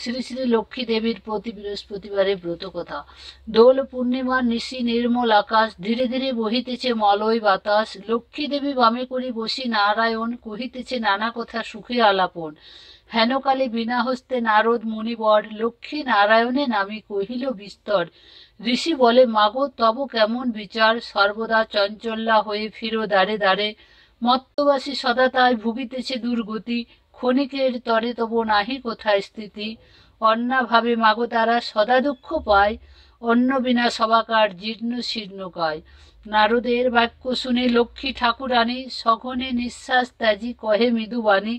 শ্রী শ্রী লক্ষ্মী দেবীর প্রতি বৃহস্পতিবারে ব্রত কথা। দোল পূর্ণিমার নিশি নির্মল আকাশ, ধীরে ধীরে বহিতেছে মলয় বাতাস। লক্ষ্মী দেবী বামে করি বসি নারায়ণ, কহিতেছে নানা কথা সুখে আলাপন। হেনকালে বিনা হস্তে নারদ মুনিবর, লক্ষ্মী নারায়ণে নামি কহিল বিস্তর। ঋষি বলে মাগো তব কেমন বিচার, সর্বদা চঞ্চল্যা হয়ে ফিরো দ্বারে দ্বারে। মত্তবাসী সদা তাই ভুগিতেছে দুর্গতি, ক্ষণিকের তরে তবু নাহি কোথায় স্থিতি। অন্যাভাবে মাগো তারা সদা দুঃখ পায়, অন্য বিনা সবাকার জীর্ণ শীর্ণকায়। নারদের বাক্য শুনে লক্ষ্মী ঠাকুরানী, সঘনে নিঃশ্বাস ত্যাজি কহে মৃদুবাণী।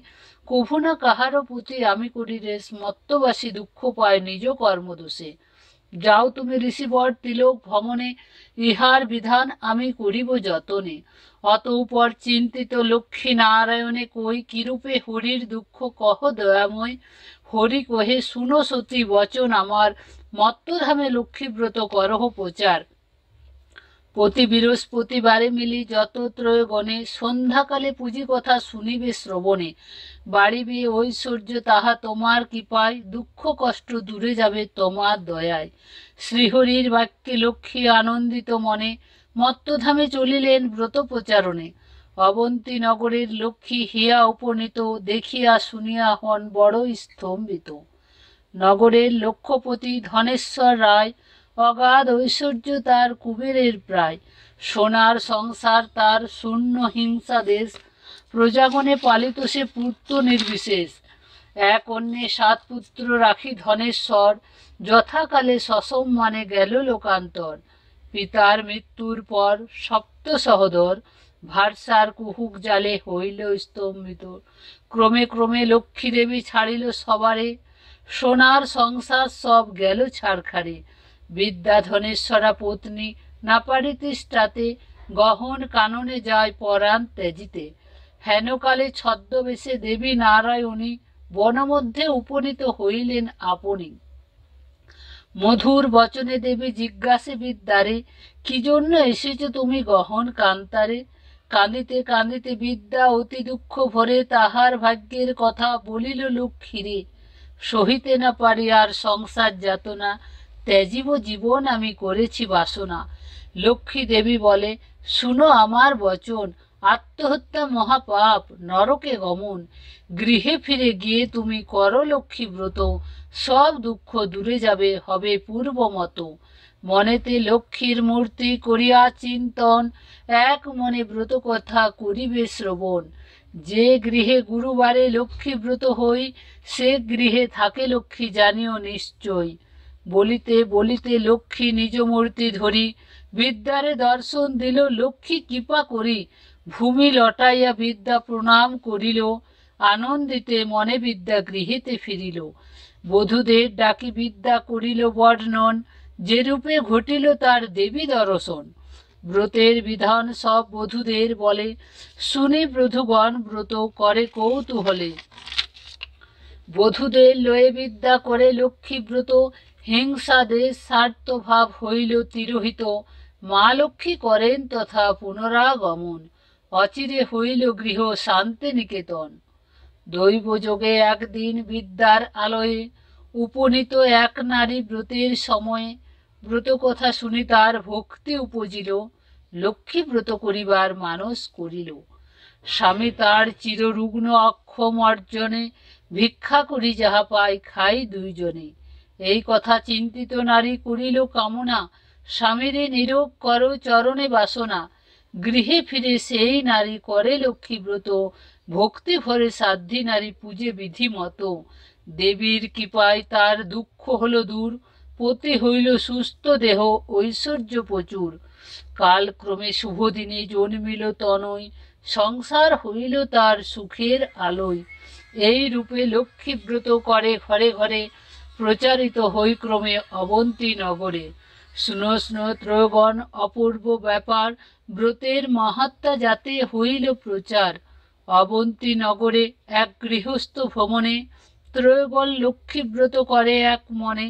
কভু না কাহারও প্রতি আমি করি রেশ, মত্তবাসী দুঃখ পায় নিজ কর্মদোষে। যাও তুমি ঋষিবর তিলক ভ্রমণে, ইহার বিধান আমি করিব যতনে। অত উপর চিন্তিত লক্ষ্মী নারায়ণে কই, কিরূপে হরির দুঃখ কহ দয়াময়। হরি কহে শুনো সতী বচন আমার, মত্তধামে লক্ষ্মীব্রত করহ প্রচার। প্রতি বৃহস্পতিবারে মিলি যতত্রয় গণে, সন্ধ্যাকালে পুঁজি কথা শুনিবে শ্রবণে। বাড়িবে ঐশ্বর্য তাহা তোমার কৃপায়, দুঃখ কষ্ট দূরে যাবে তোমার দয়ায়। শ্রীহরির বাক্যে লক্ষ্মী আনন্দিত মনে, মত্তধামে চলিলেন ব্রত প্রচারণে। অবন্তী নগরের লক্ষ্মী হিয়া উপনীত, দেখিয়া শুনিয়া হন বড় স্তম্ভিত। নগরের লক্ষ্যপতি ধনেশ্বর রায়, অগাধ ঐশ্বর্য তার কুবেরের প্রায়। সোনার সংসার তার শূন্য হিংসা দেশ, প্রজাগণে পালিত সে পুত্র নির্বিশেষ। এক অন্যে সাত পুত্র রাখি ধনেশ্বর, যথাকালে সসম্মানে গেল লোকান্তর। পিতার মৃত্যুর পর সপ্ত সহোদর, ভারসার কুহুক জালে হইল স্তম্ভিত। ক্রমে ক্রমে লক্ষ্মী দেবী ছাড়িল সবারে, সোনার সংসার সব গেল ছাড়খাড়ে। বিদ্যা ধনেশ্বরা পত্নী না পারিতে স্টাতে, গহন কাননে যায় পরাণ ত্যাজিতে। হেনকালে ছদ্মবেশে দেবী নারায়ণী, বনমধ্যে উপনীত হইলেন আপনি। মধুর বচনে দেবী জিজ্ঞাসে বিদ্যারে, কি জন্য এসেছ তুমি গহন কান্তারে। কাঁদিতে কাঁদিতে বিদ্যা অতি দুঃখ ভরে, তাহার ভাগ্যের কথা বলিল লক্ষ্মীরে। সহিতে না পারি আর সংসার যাতনা, ত্যাজিব জীবন আমি করেছি বাসনা। লক্ষ্মী দেবী বলে শুনো আমার বচন, আত্মহত্যা মহাপাপ নরকে গমন। গৃহে ফিরে গিয়ে তুমি করো লক্ষ্মী ব্রত, সব দুঃখ দূরে যাবে হবে পূর্ব মতো। মনেতে লক্ষ্মীর মূর্তি করিয়া চিন্তন, এক মনে ব্রত কথা করিবে শ্রবণ। যে গৃহে গুরুবারে লক্ষ্মী ব্রত হই, সে গৃহে থাকে লক্ষ্মী জানিও নিশ্চয়। বলিতে বলিতে লক্ষ্মী নিজ মূর্তি ধরি, বিদ্যারে দর্শন দিল লক্ষ্মী কৃপা করি। ভূমি লটাইয়া বিদ্যা প্রণাম করিল, আনন্দিতে মনে বিদ্যা গৃহেতে ফিরিল। বধূদের ডাকি বিদ্যা করিল বর্ণন, যে রূপে ঘটিল তার দেবী দর্শন। ব্রতের বিধান সব বধূদের বলে, শুনে বধূগণ ব্রত করে কৌতূহলে। বধূদের লয়ে বিদ্যা করে লক্ষ্মী ব্রত, হিংসা দেশ স্বার্থভাব হইল তিরোহিত। মা লক্ষ্মী করেন তথা পুনরাগমন, অচিরে হইল গৃহ শান্তি নিকেতন। দৈবযোগে একদিন বিদ্যার আলোয়ে উপনীত এক নারী ব্রতের সময়ে, ব্রত কথা শুনি তার ভক্তি উপজিল, লক্ষ্মী ব্রত করিবার মানস করিল। স্বামী তার চিররুগ্ন অক্ষম অর্জনে, ভিক্ষা করি যাহা পাই খাই দুইজনে। এই কথা চিন্তিত নারী করিল কামনা, স্বামীরে নিরোগ করো চরণে বাসনা। গৃহে ফিরে সেই নারী করে লক্ষ্মী ব্রত, ভক্তি ভরে সাধ্যী নারী পূজে বিধি মতো। দেবীর কৃপায় তার দুঃখ হল দূর, পতি হইল সুস্থ দেহ ঐশ্বর্য প্রচুর। কাল ক্রমে শুভ দিনে জন্মিল তনয়, সংসার হইল তার সুখের আলোয়। এই রূপে লক্ষ্মী ব্রত করে ঘরে ঘরে, প্রচারিত হই ক্রমে অবন্তী নগরে। শুনো শুনো ত্রয়গণ অপূর্ব ব্যাপার, ব্রতের মাহাত্ম্য যাতে হইল প্রচার। অবন্তী নগরে এক গৃহস্থ ভ্রমণে, ত্রয়গণ লক্ষ্মী ব্রত করে এক মনে।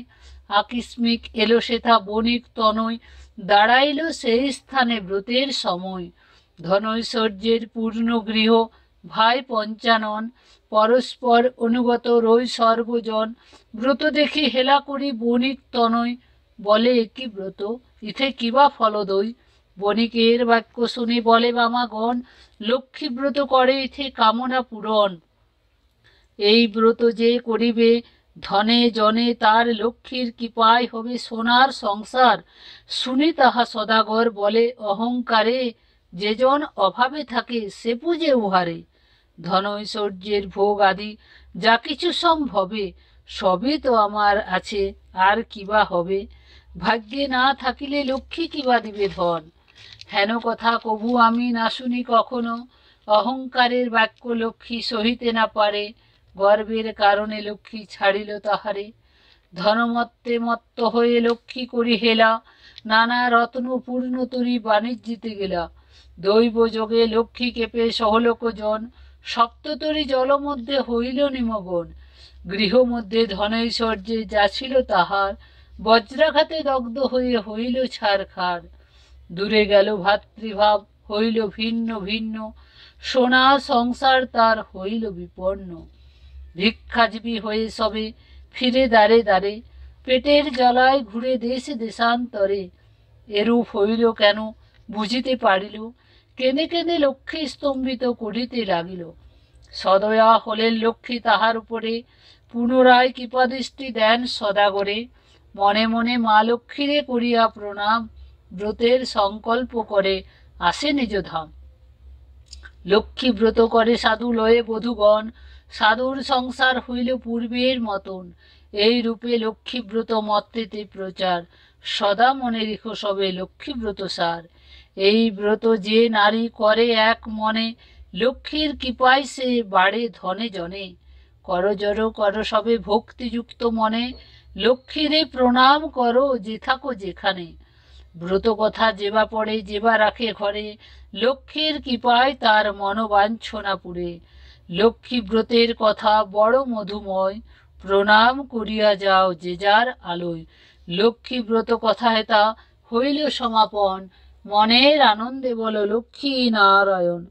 আকস্মিক এলো সেথা বণিক তনয়, দাঁড়াইল সেই স্থানে ব্রতের সময়। ধনৈশ্বর্যের পূর্ণ গৃহ, ভাই পঞ্চানন পরস্পর অনুগত রই সর্বজন, ব্রত দেখি হেলা করি বণিক তনয়, বলে একই ব্রত ইথে কিবা ফলদই। বণিকের বাক্য শুনি বলে বামাগণ, লক্ষ্মী ব্রত করে ইথে কামনা পূরণ। এই ব্রত যে করিবে ধনে জনে, তার লক্ষ্মীর কৃপায় হবে সোনার সংসার। শুনি তাহা সদাগর বলে অহংকারে, যেজন অভাবে থাকে সে পূজে উহারে। ধন ঐশ্বর্যের ভোগ আদি যা কিছু সম্ভবে, সবই তো আমার আছে আর কিবা হবে। ভাগ্যে না থাকিলে লক্ষ্মী কিবা দিবে ধন। হেন কথা কভু আমি না শুনি কখনো, অহংকারের বাক্য লক্ষ্মী সহিতে না পারে। গর্বের কারণে লক্ষ্মী ছাড়িল তাহারে। ধনমত্তে মত্ত হয়ে লক্ষ্মী করি হেলা, নানা রত্ন পূর্ণ তরি বাণিজ্যিতে গেলা। দৈব যোগে লক্ষ্মী কেঁপে সহলোকজন, সপ্ততরি জলমধ্যে হইল নিমগণ। গৃহ মধ্যে ধনৈশ্বর্যে যা ছিল তাহার, বজ্রাঘাতে দগ্ধ হয়ে হইল ছারখাড়। দূরে গেল ভাতৃভাব হইল ভিন্ন ভিন্ন, সোনা সংসার তার হইল বিপন্ন। ভিক্ষাজীবী হয়ে সবে ফিরে দ্বারে দ্বারে, পেটের জ্বালায় ঘুরে দেশে দেশান্তরে। এরূপ হইল কেন বুঝিতে পারিল, কেঁদে কেঁদে লক্ষ্মী স্তম্ভিত করিতে লাগিল। সদয়া হলেন লক্ষ্মী তাহার উপরে, পুনরায় কৃপাদৃষ্টি দেন সদাগরে। মনে মনে মা লক্ষ্মীরে করিয়া প্রণাম, ব্রতের সংকল্প করে আসে নিজ ধাম। লক্ষ্মী ব্রত করে সাধু লয়ে বধূগণ, সাধুর সংসার হইল পূর্বের মতন। এই রূপে লক্ষ্মীব্রত মত্তেতে প্রচার, সদা মনে রেখো সবে লক্ষ্মীব্রত সার। এই ব্রত যে নারী করে এক মনে, লক্ষ্মীর কৃপায় সে বাড়ে ধনে জনে। কর জড়ো কর সবে ভক্তিযুক্ত মনে, লক্ষ্মীরে প্রণাম করো যে থাকো যেখানে। ব্রত কথা যেবা পড়ে যেবা রাখে ঘরে, লক্ষ্মীর কৃপায় তার মনোবাঞ্ছনা পুরে। লক্ষ্মী ব্রতের কথা বড় মধুময়, প্রণাম করিয়া যাও যে যার আলোয়। লক্ষ্মী ব্রত কথা হেতা হইল সমাপন, মনের আনন্দে বলো লক্ষ্মী নারায়ণ।